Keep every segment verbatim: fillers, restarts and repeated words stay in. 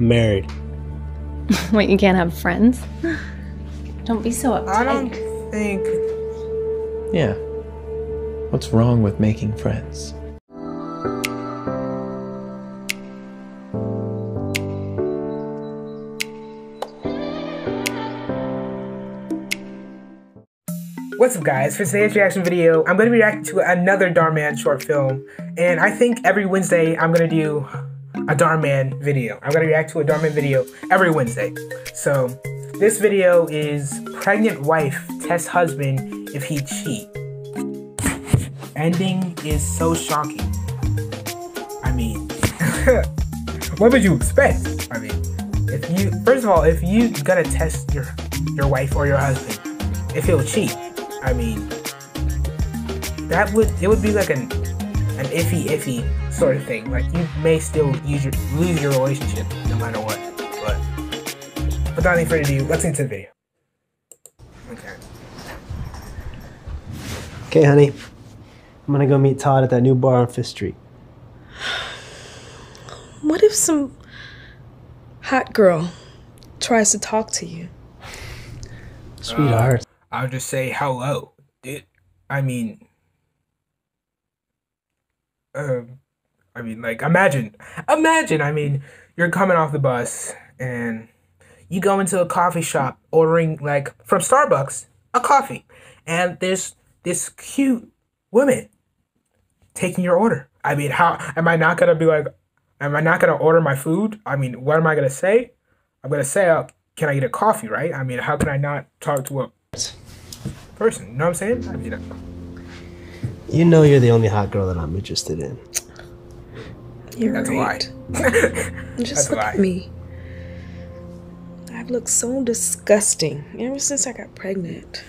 married. Wait, you can't have friends? Don't be so uptight. I don't think... Yeah. What's wrong with making friends? What's up, guys? For today's reaction video, I'm going to be reacting to another Dhar Mann short film. And I think every Wednesday, I'm going to do a Dhar Mann video. I'm going to react to a Dhar Mann video every Wednesday. So, this video is pregnant wife tests husband if he cheat. Ending is so shocking. I mean, what would you expect? I mean, if you, first of all, if you're gonna test your, your wife or your husband, if he'll cheat, I mean, that would, it would be like an, an iffy, iffy sort of thing. Like, you may still use your, lose your relationship no matter what. But without any further ado, let's get into the video. Okay. Okay, honey. I'm gonna go meet Todd at that new bar on Fifth Street. What if some hot girl tries to talk to you? Sweetheart. Uh, I'll just say hello. It, I mean... Um, I mean, like, imagine. Imagine, I mean, you're coming off the bus and you go into a coffee shop ordering, like, from Starbucks, a coffee. And there's this cute woman taking your order. I mean, how am I not gonna be like, am I not gonna order my food? I mean, what am I gonna say? I'm gonna say, oh, can I get a coffee, right? I mean, how can I not talk to a person? You know what I'm saying? I mean, I... you know you're the only hot girl that I'm interested in. You're That's right. a lie. Just That's look a lie. at me. I've looked so disgusting ever since I got pregnant.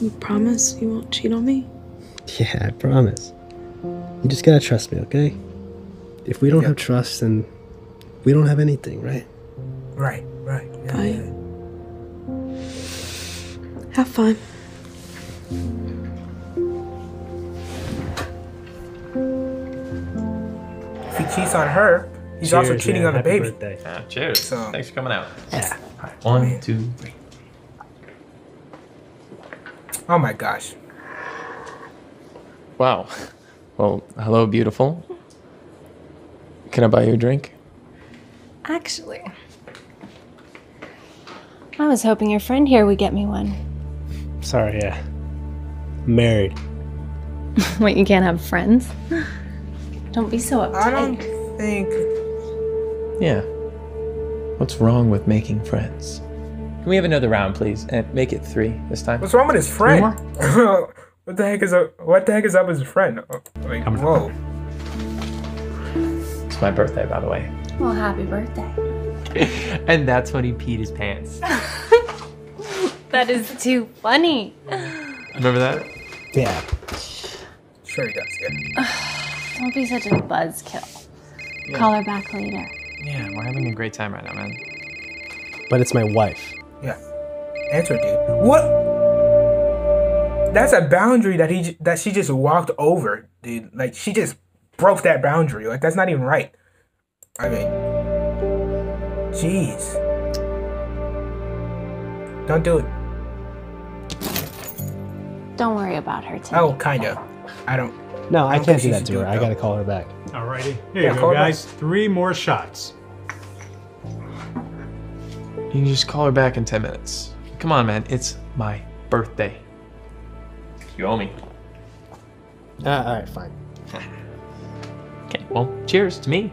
You promise you won't cheat on me? Yeah, I promise. You just gotta trust me, okay? If we don't yep. have trust, then we don't have anything, right? Right, right. Yeah. Fine. Have fun. If he cheats on her, he's cheers, also cheating man. on Happy the baby. Birthday. Ah, cheers. So. Thanks for coming out. Yeah. Right. One, man. two, three. Oh my gosh. Wow. Well, hello, beautiful. Can I buy you a drink? Actually, I was hoping your friend here would get me one. Sorry, yeah. I'm married. Wait, you can't have friends? Don't be so uptight. I don't think... Yeah. What's wrong with making friends? Can we have another round, please, and make it three this time? What's wrong with his friend? What the heck is up? What the heck is up with his friend? Like, whoa! It's my birthday, by the way. Well, happy birthday! And that's when he peed his pants. That is too funny. Remember that? Yeah. Sure he does. Yeah. Don't be such a buzzkill. Yeah. Call her back later. Yeah, we're having a great time right now, man. But it's my wife. Yeah. Answer, dude. What? That's a boundary that he that she just walked over, dude. Like, she just broke that boundary. Like, that's not even right. I mean, jeez. Don't do it. Don't worry about her today. Oh, kind of. I don't. No, I, I don't can't do that to her. It, I gotta call her back. Alrighty. Here yeah, you go, guys. Back. Three more shots. You can just call her back in ten minutes. Come on, man. It's my birthday. You owe me. Uh, all right, fine. Okay, well, cheers to me.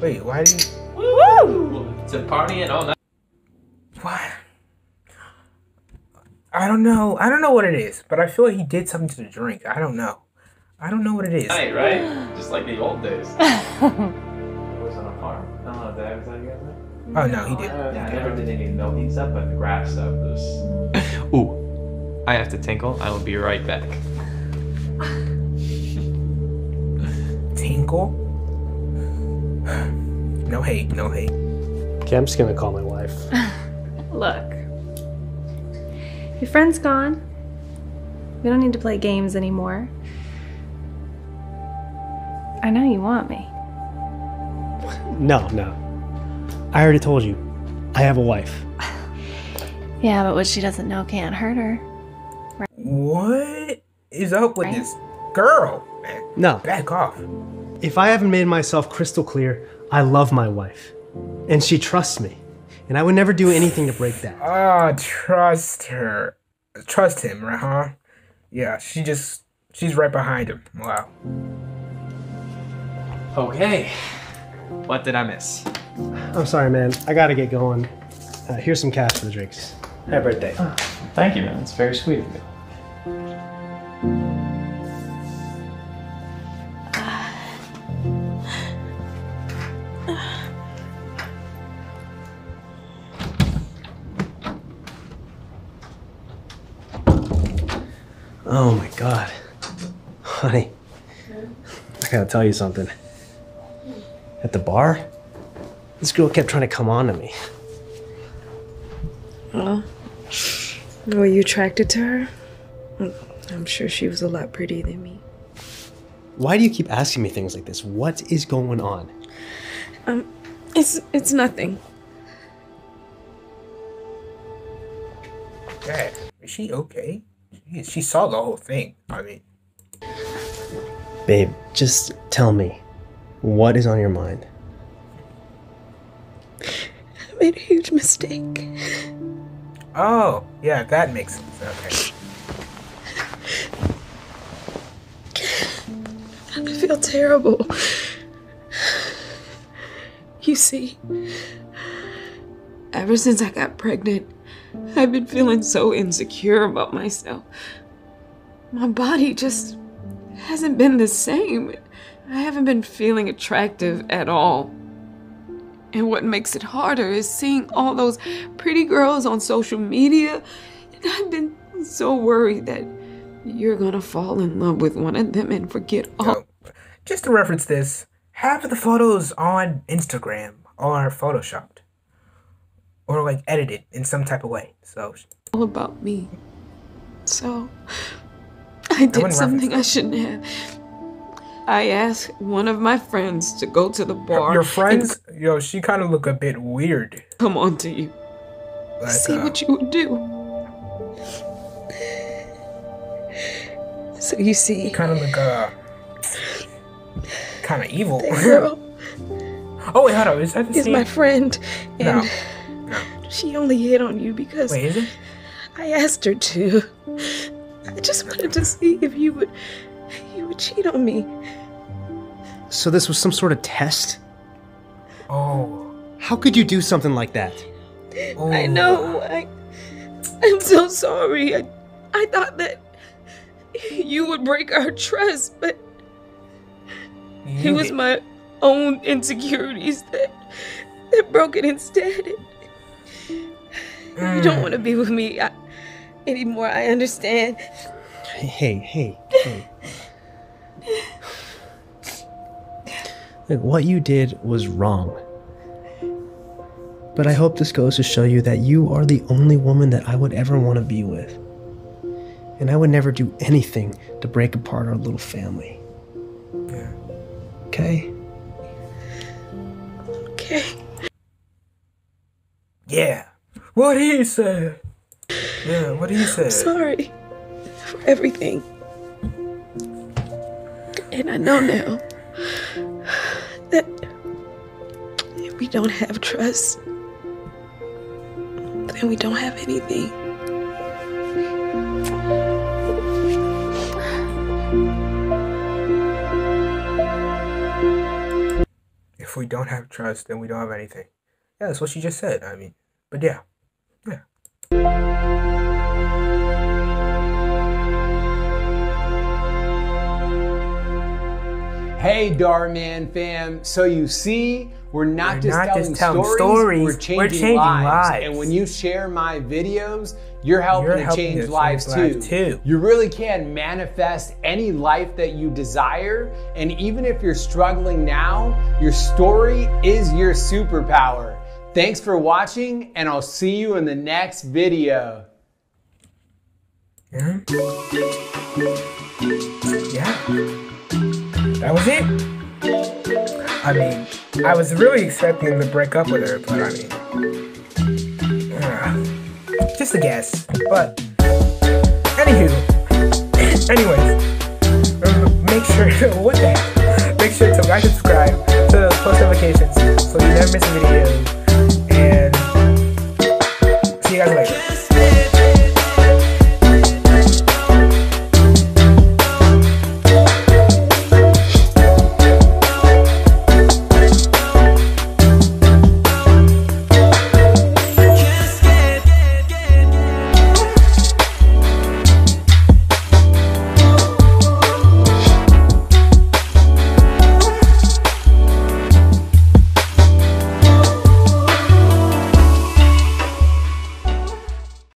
Wait, why did you... Woo! It's a party and all that. What? I don't know. I don't know what it is, but I feel like he did something to the drink. I don't know. I don't know what it is. Right, right? Just like the old days. I was on a farm. I don't know if that was like that. Oh, no, he did. Uh, yeah, I never did any milking stuff, but the grass stuff was... Ooh, I have to tinkle. I will be right back. Tinkle? No hate, no hate. Okay, I'm just gonna call my wife. Look. Your friend's gone. We don't need to play games anymore. I know you want me. No, no. I already told you. I have a wife. Yeah, but what she doesn't know can't hurt her. Right? What is up with right? this girl? Man, no. Back off. If I haven't made myself crystal clear, I love my wife. And she trusts me. And I would never do anything to break that. Ah, oh, trust her. Trust him, right, huh? Yeah, she just... She's right behind him. Wow. Okay. What did I miss? I'm sorry, man. I gotta get going. Uh, here's some cash for the drinks. Happy birthday. Oh, thank you, man. It's very sweet of you. Oh my God. Honey, I gotta tell you something. At the bar, this girl kept trying to come on to me. Well, were you attracted to her? I'm sure she was a lot prettier than me. Why do you keep asking me things like this? What is going on? Um, it's, it's nothing. Dad, is she okay? Jeez, she saw the whole thing, I mean. Babe, just tell me. What is on your mind? I made a huge mistake. Oh, yeah, that makes sense. Okay. I feel terrible. You see, ever since I got pregnant, I've been feeling so insecure about myself. My body just hasn't been the same. I haven't been feeling attractive at all. And what makes it harder is seeing all those pretty girls on social media. And I've been so worried that you're gonna fall in love with one of them and forget all. Yo, just to reference this, half of the photos on Instagram are photoshopped or like edited in some type of way. So all about me. So I did I something I shouldn't have. I asked one of my friends to go to the bar. Your friends? Yo, she kind of look a bit weird. Come on to you. Like, see uh, what you would do. So you see. Kind of like uh, kind of evil. Girl oh wait, hold on. Is that the is scene? My friend? And no. No. She only hit on you because. Wait, is it? I asked her to. I just wanted to see if you would. You would cheat on me. So this was some sort of test? Oh. How could you do something like that? Oh. I know. I, I'm so sorry. I, I thought that you would break our trust, but you it was did. my own insecurities that, that broke it instead. Mm. You don't want to be with me I, anymore. I understand. Hey, hey, hey. Look, what you did was wrong. But I hope this goes to show you that you are the only woman that I would ever want to be with. And I would never do anything to break apart our little family. Yeah. Okay? Okay. Yeah. What do you say? Yeah, what do you say? I'm sorry for everything. And I know now that if we don't have trust, then we don't have anything. If we don't have trust, then we don't have anything. Yeah, that's what she just said, I mean. But yeah, yeah. Hey, Dhar Mann fam. So you see, we're not we're just not telling, just telling stories, stories, we're changing, we're changing lives. lives. And when you share my videos, you're helping you're to helping change lives too. too. You really can manifest any life that you desire. And even if you're struggling now, your story is your superpower. Thanks for watching, and I'll see you in the next video. Yeah. Yeah. That was it. I mean, I was really expecting him to break up with her, but I mean, uh, just a guess. But anywho, anyways, remember, make sure to, what the heck? Make sure to like and subscribe to the post notifications so you never miss a video. And see you guys later.